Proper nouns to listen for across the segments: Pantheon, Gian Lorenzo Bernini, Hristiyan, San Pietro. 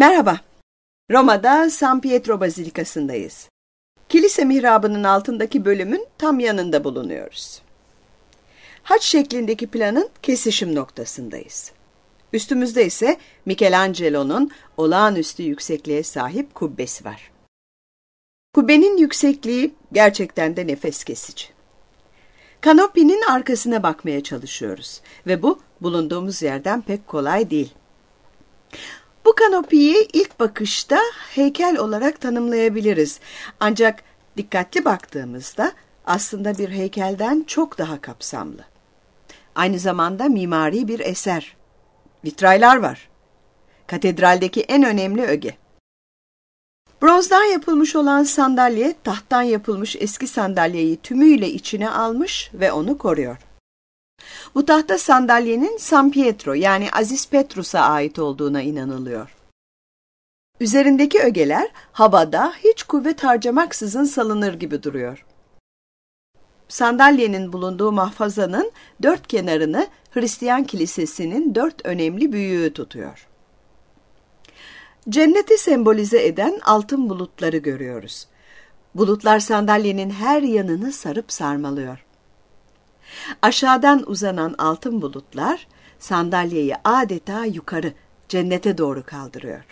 Merhaba, Roma'da San Pietro Bazilikası'ndayız. Kilise mihrabının altındaki bölümün tam yanında bulunuyoruz. Haç şeklindeki planın kesişim noktasındayız. Üstümüzde ise Michelangelo'nun olağanüstü yüksekliğe sahip kubbesi var. Kubbenin yüksekliği gerçekten de nefes kesici. Kanopinin arkasına bakmaya çalışıyoruz ve bu bulunduğumuz yerden pek kolay değil. Bu kanopiyi ilk bakışta heykel olarak tanımlayabiliriz. Ancak dikkatli baktığımızda aslında bir heykelden çok daha kapsamlı. Aynı zamanda mimari bir eser. Vitraylar var. Katedraldeki en önemli öge. Bronzdan yapılmış olan sandalye, tahttan yapılmış eski sandalyeyi tümüyle içine almış ve onu koruyor. Bu tahta sandalyenin San Pietro yani Aziz Petrus'a ait olduğuna inanılıyor. Üzerindeki ögeler havada hiç kuvvet harcamaksızın salınır gibi duruyor. Sandalyenin bulunduğu mahfazanın dört kenarını Hristiyan kilisesinin dört önemli büyüğü tutuyor. Cenneti sembolize eden altın bulutları görüyoruz. Bulutlar sandalyenin her yanını sarıp sarmalıyor. Aşağıdan uzanan altın bulutlar sandalyeyi adeta yukarı, cennete doğru kaldırıyor.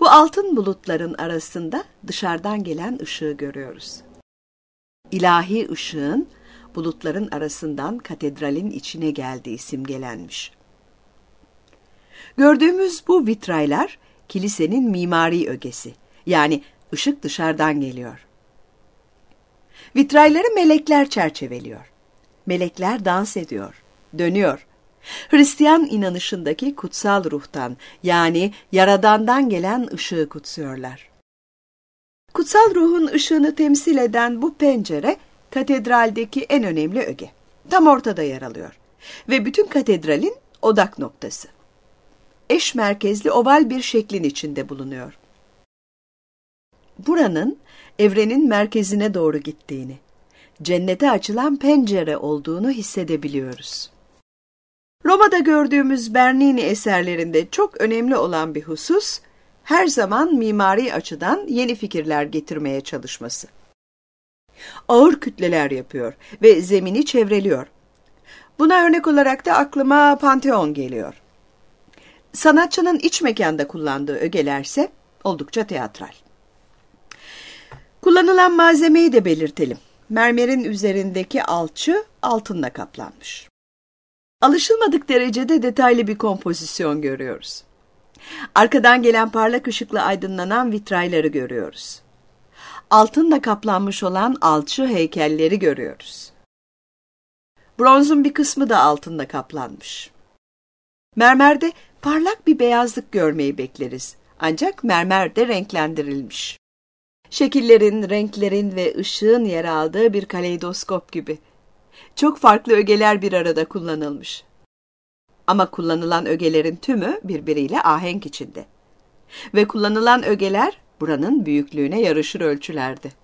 Bu altın bulutların arasında dışarıdan gelen ışığı görüyoruz. İlahi ışığın bulutların arasından katedralin içine geldiği simgelenmiş. Gördüğümüz bu vitraylar kilisenin mimari ögesi, yani ışık dışarıdan geliyor. Vitrayları melekler çerçeveliyor. Melekler dans ediyor, dönüyor. Hristiyan inanışındaki kutsal ruhtan, yani Yaradan'dan gelen ışığı kutsuyorlar. Kutsal ruhun ışığını temsil eden bu pencere, katedraldeki en önemli öge. Tam ortada yer alıyor ve bütün katedralin odak noktası. Eş merkezli oval bir şeklin içinde bulunuyor. Buranın evrenin merkezine doğru gittiğini, cennete açılan pencere olduğunu hissedebiliyoruz. Roma'da gördüğümüz Bernini eserlerinde çok önemli olan bir husus, her zaman mimari açıdan yeni fikirler getirmeye çalışması. Ağır kütleler yapıyor ve zemini çevreliyor. Buna örnek olarak da aklıma Pantheon geliyor. Sanatçının iç mekanda kullandığı ögelerse oldukça teatral. Kullanılan malzemeyi de belirtelim. Mermerin üzerindeki alçı altınla kaplanmış. Alışılmadık derecede detaylı bir kompozisyon görüyoruz. Arkadan gelen parlak ışıkla aydınlanan vitrayları görüyoruz. Altınla kaplanmış olan alçı heykelleri görüyoruz. Bronzun bir kısmı da altınla kaplanmış. Mermerde parlak bir beyazlık görmeyi bekleriz. Ancak mermer de renklendirilmiş. Şekillerin, renklerin ve ışığın yer aldığı bir kaleidoskop gibi. Çok farklı ögeler bir arada kullanılmış. Ama kullanılan ögelerin tümü birbiriyle ahenk içinde. Ve kullanılan ögeler buranın büyüklüğüne yarışır ölçülerde.